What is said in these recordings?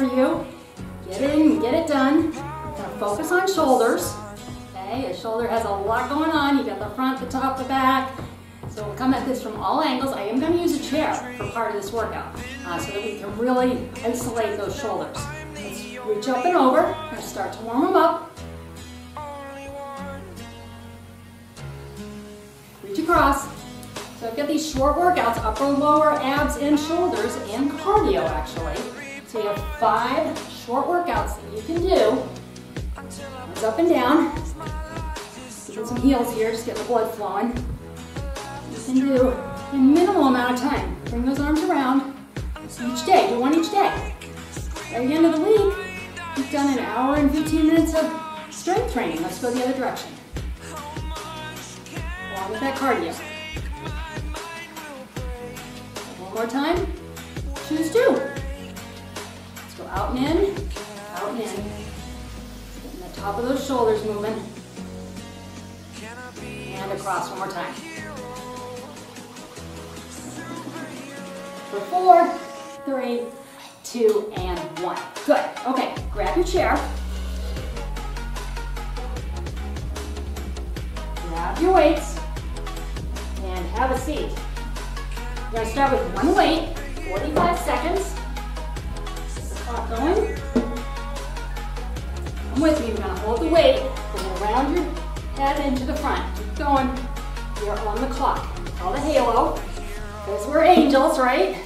for you. Get in, get it done. Now focus on shoulders. Okay, your shoulder has a lot going on. You got the front, the top, the back. So we'll come at this from all angles. I am going to use a chair for part of this workout so that we can really isolate those shoulders. Let's reach up and over. We're going to start to warm them up. Reach across. So I've got these short workouts, upper and lower, abs and shoulders, and cardio actually. So you have 5 short workouts that you can do. Arms up and down. Get some heels here, just get the blood flowing. You can do a minimal amount of time. Bring those arms around each day. Do one each day. By the end of the week, you've done an hour and 15 minutes of strength training. Let's go the other direction. Along with that cardio. One more time. Choose two. Let's go out and in. Out and in. Getting the top of those shoulders moving. And across one more time. For 4, 3, 2, and 1. Good. Okay, grab your chair. Grab your weights. And have a seat. We're going to start with one weight, 45 seconds. Get the clock going. Come with me. You're going to hold the weight. You're going to round your head into the front. Keep going. You're on the clock. Call the halo. Because we're angels, right?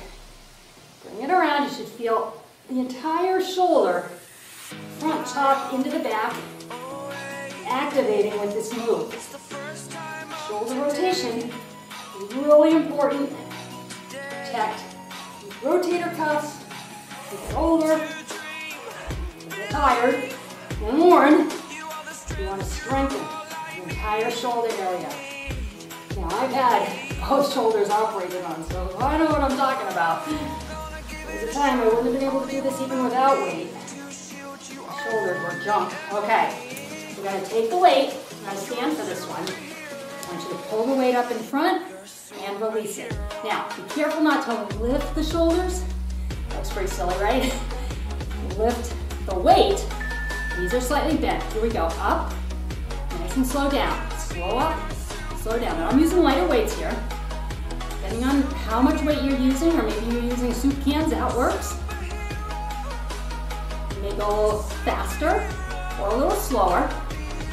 Bring it around. You should feel the entire shoulder, front tuck into the back, activating with this move. Shoulder rotation, really important. Protect these rotator cuffs, get older, get tired, and worn. You want to strengthen the entire shoulder area. Now I've had both shoulders operated on, so I know what I'm talking about. There was a time I wouldn't have been able to do this even without weight. My shoulders were junk. Okay, we're going to take the weight. I'm going to stand for this one. I want you to pull the weight up in front and release it. Now, be careful not to lift the shoulders. Looks pretty silly, right? Lift the weight. Knees are slightly bent. Here we go. Up, nice and slow down. Slow up, slow down. Now I'm using lighter weights here. Depending on how much weight you're using, or maybe you're using soup cans, that works. You may go faster or a little slower.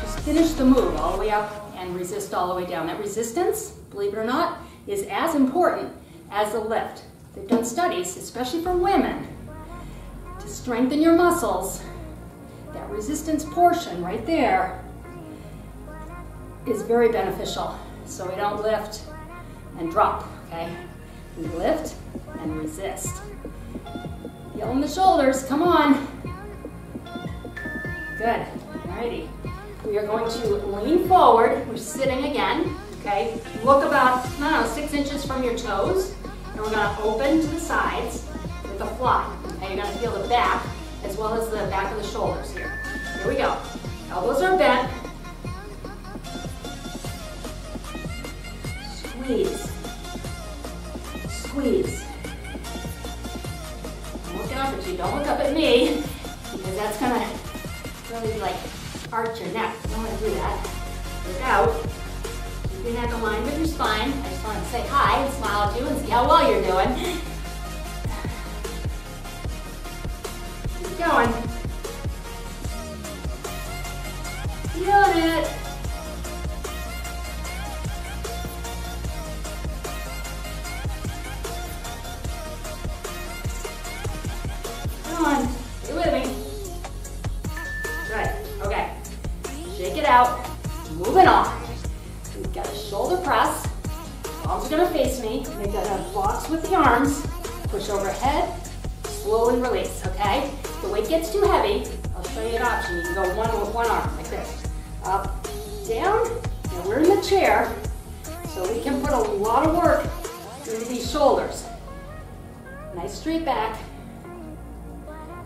Just finish the move all the way up and resist all the way down. That resistance, believe it or not, is as important as the lift. They've done studies, especially for women, to strengthen your muscles. That resistance portion right there is very beneficial. So we don't lift and drop, okay? We lift and resist. Heel in the shoulders, come on. Good, alrighty. We are going to lean forward. We're sitting again. Okay, look about, I don't know, 6 inches from your toes, and we're going to open to the sides with a fly. Okay, you're going to feel the back as well as the back of the shoulders here. Here we go. Elbows are bent. Squeeze. Squeeze. Don't look up at you. Don't look up at me, because that's going to really like arch your neck. You don't want to do that. Look out. Your neck aligned with your spine. I just want to say hi and smile at you and see how well you're doing. Keep going. Feel it. Come on. Stay with me. Good. Okay. Shake it out. Moving on. We've got a shoulder press, palms are going to face me, and we've got a box with the arms, push overhead, slowly release, okay? If the weight gets too heavy, I'll show you an option. You can go one with one arm, like this. Up, down, and we're in the chair, so we can put a lot of work into these shoulders. Nice straight back,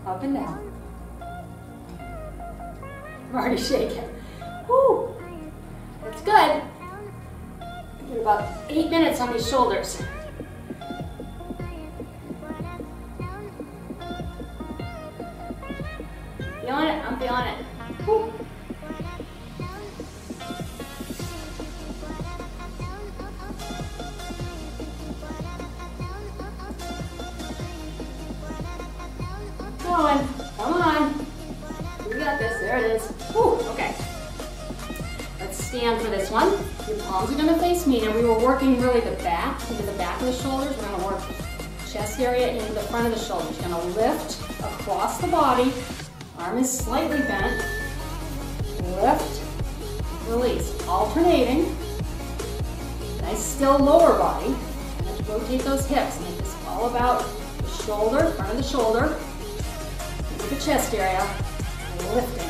up and down. I'm already shaking. Woo! That's good. Get about 8 minutes on these shoulders. Feeling it? I'm feeling it. Woo. Come on. We got this. There it is. Woo. Okay. Let's stand for this one. Your palms are going to face me. Now we were working really the back, into the back of the shoulders. We're going to work chest area into the front of the shoulders. You're going to lift across the body. Arm is slightly bent. Lift. Release. Alternating. Nice still lower body. And rotate those hips. Make this all about the shoulder, front of the shoulder. The chest area, lifting.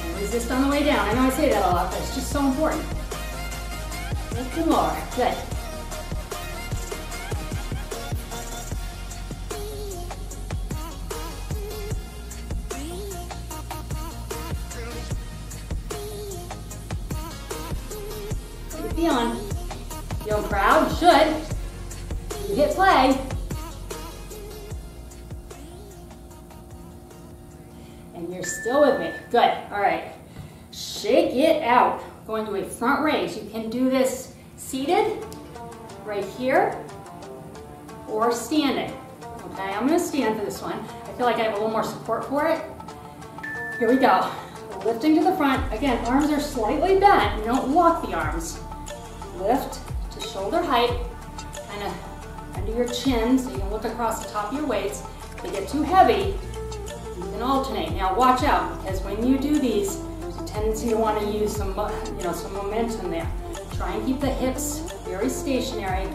And resist on the way down. I know I say that a lot, but it's just so important. Lift and lower. Good. Take it beyond. Feel proud? Should. You hit play. And you're still with me. Good. All right. Shake it out. Going to a front raise. You can do this seated, right here, or standing. Okay, I'm going to stand for this one. I feel like I have a little more support for it. Here we go. Lifting to the front. Again, arms are slightly bent. You don't lock the arms. Lift to shoulder height, kind of under your chin so you can look across the top of your waist. If they get too heavy, and alternate. Now watch out, because when you do these, there's a tendency to want to use some, some momentum there. Try and keep the hips very stationary.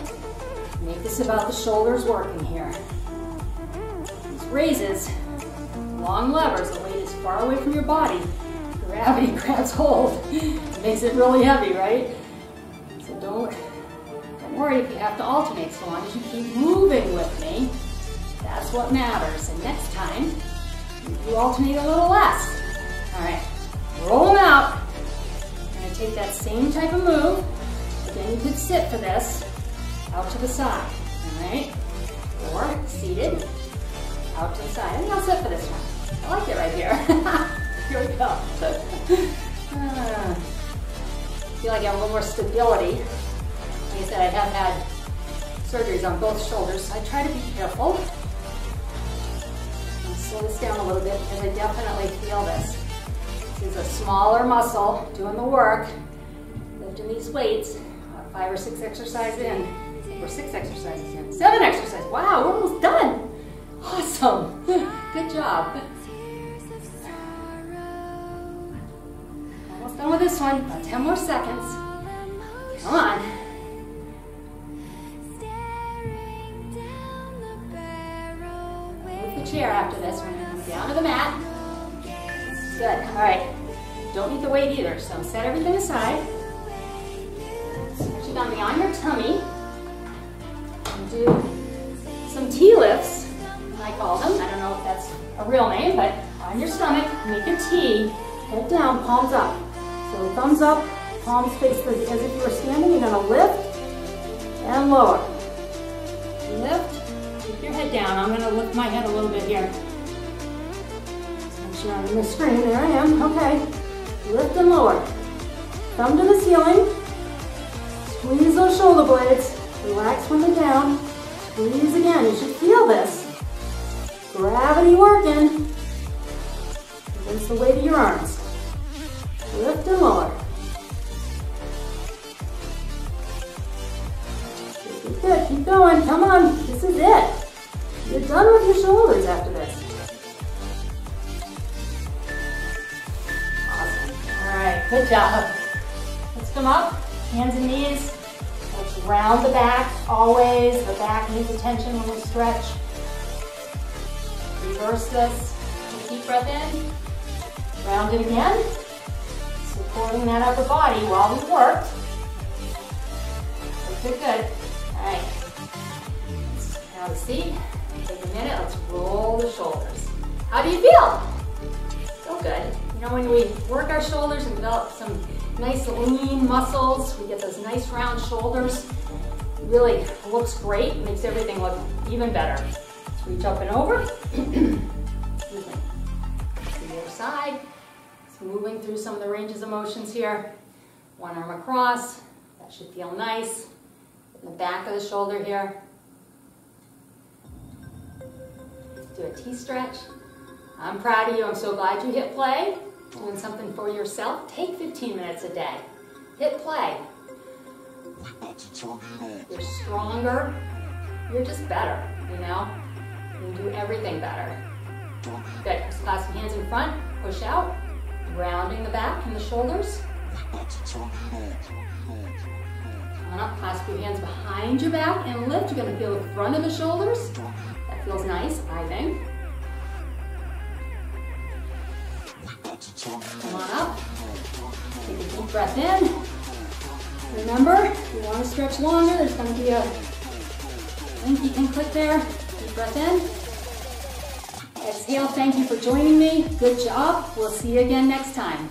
Make this about the shoulders working here. These raises, long levers, the weight is far away from your body. Gravity grabs hold. It makes it really heavy, right? So don't worry if you have to alternate, so long as you keep moving with me. That's what matters. And next time, you alternate a little less. All right, roll them out. I'm going to take that same type of move. Again, you could sit for this, out to the side. All right, or seated, out to the side. And I'll sit for this one. I like it right here. Here we go. I feel like I have a little more stability. Like I said, I have had surgeries on both shoulders, so I try to be careful. Slow this down a little bit because I definitely feel this. This is a smaller muscle doing the work, lifting these weights. 5 or 6 exercises in. We're 6 exercises in. 7 exercises. Wow, we're almost done. Awesome. Good job. Almost done with this one. About 10 more seconds. Come on. Chair after this. We're going to come down to the mat. Good. All right. Don't need the weight either, so set everything aside. Put you down beyond your tummy. And do some T-lifts, I call them. I don't know if that's a real name, but on your stomach, make a T. Hold down, palms up. So thumbs up, palms face through. As if you were standing, you're going to lift and lower. Lift. Keep your head down. I'm going to lift my head a little bit here. Make sure I'm on the screen. There I am. Okay. Lift and lower. Thumb to the ceiling. Squeeze those shoulder blades. Relax when they're down. Squeeze again. You should feel this. Gravity working. Release the weight of your arms. Lift and lower. Good, keep going, come on, this is it. You're done with your shoulders after this. Awesome, all right, good job. Let's come up, hands and knees. Let's round the back, always. The back needs attention when we stretch. Reverse this, deep breath in. Round it again. Supporting that upper body while we work. Good, good, good. Alright, now the seat, take a minute, let's roll the shoulders. How do you feel? So good. You know, when we work our shoulders and develop some nice lean muscles, we get those nice round shoulders. It really looks great, makes everything look even better. Let's reach up and over. Excuse me. through some of the ranges of motions here. One arm across, that should feel nice. In the back of the shoulder here. Do a T stretch. I'm proud of you. I'm so glad you hit play. Doing something for yourself. Take 15 minutes a day. Hit play. You're stronger. You're just better, you know? You can do everything better. Good. Clasp your hands in front. Push out. Rounding the back and the shoulders. Come on up. Clasp your hands behind your back and lift. You're going to feel the front of the shoulders. That feels nice, I think. Come on up. Take a deep breath in. Remember, if you want to stretch longer, there's going to be a link you can click there. Deep breath in. Exhale, thank you for joining me. Good job. We'll see you again next time.